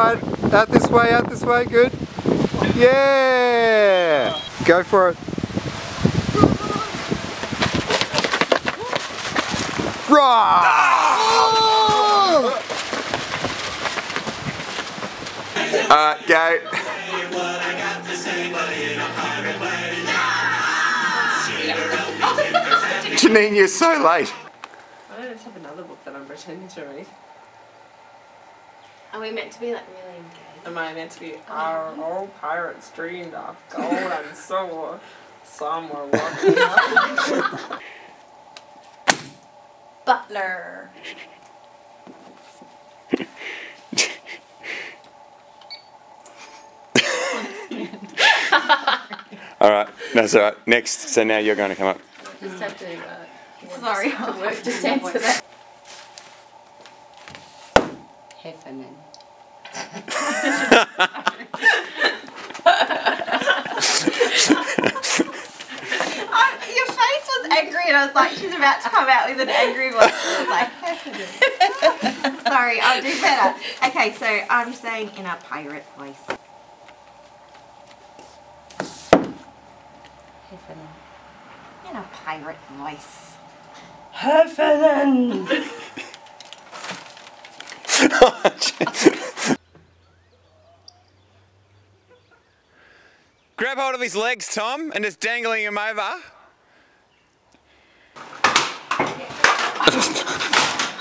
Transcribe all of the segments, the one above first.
right, out this way, good. Yeah! Go for it. Right! Go. Janine, you're so late. I don't have another book that I'm pretending to read. Are we meant to be like really engaged? Am I meant to be? Are all pirates dreamed of gold and silver? Some were walking up. Butler. All right, that's all right. Next, so now you're going to come up. Just have to. Sorry, I have to answer that. Heffernan. Your face was angry and I was like, she's about to come out with an angry voice. I was like, Heffernan. Sorry, I'll do better. Okay, so I'm saying in a pirate voice. Heffernan. In a pirate voice. Heffernan! Grab hold of his legs, Tom, and just dangling him over.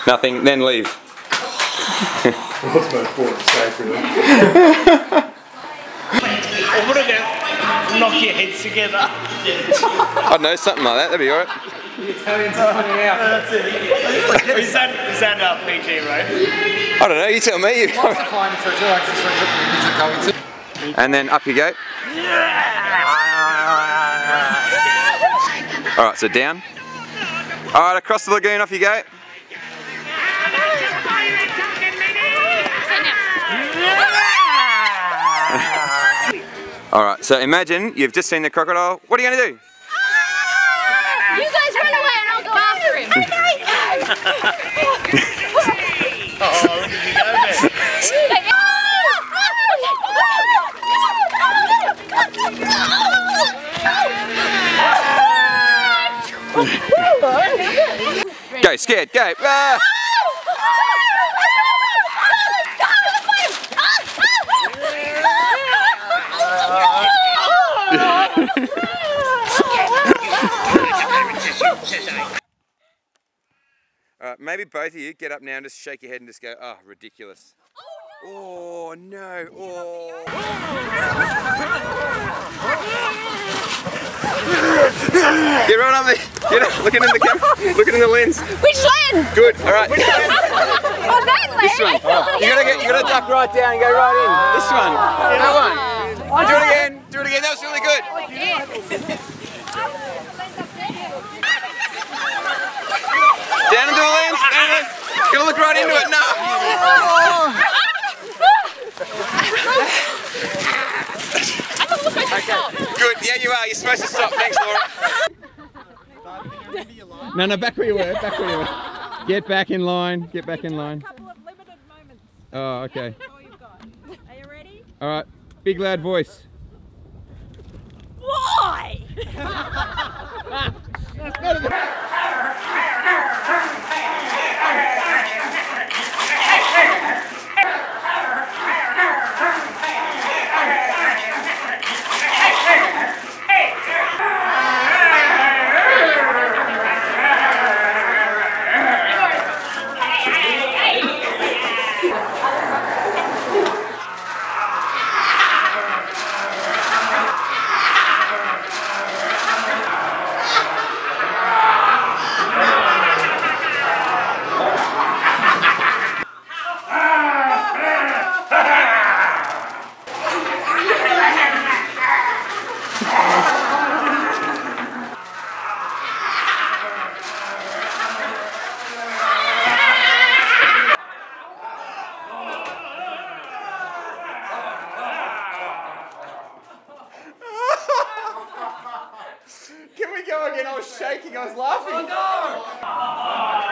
Nothing, then leave. What's my important sacrament? What about knock your heads together? I don't know, something like that, that'd be alright. The Italians are coming out. That's it. Is that PG, right? I don't know, you tell me. And then up you go. Yeah. Alright, so down. Alright, across the lagoon, off you go. Alright, so imagine you've just seen the crocodile. What are you going to do? You guys run away and I'll go after him. Oh, look at you go there. Go, scared, go. Maybe both of you get up now and just shake your head and just go, oh, ridiculous. Oh, no. Oh, no. Oh. Get right on me. Get up. Looking in the camera. Looking in the lens. Which lens? Good. All right. Which lens? Oh, that lens. This one. Oh. You gotta duck right down and go right in. This one. That one. Oh. Do it again. Do it again. That was really good. Down into the lens, gonna look right into it, no! I don't look like stop. Good, yeah you are, you're supposed to stop, thanks Laura. No, back where you were, back where you were. Get back in line, get back in line. Oh, okay. Are you ready? Alright, big loud voice. Why? That's not a... Can we go again? I was shaking, I was laughing. Oh no!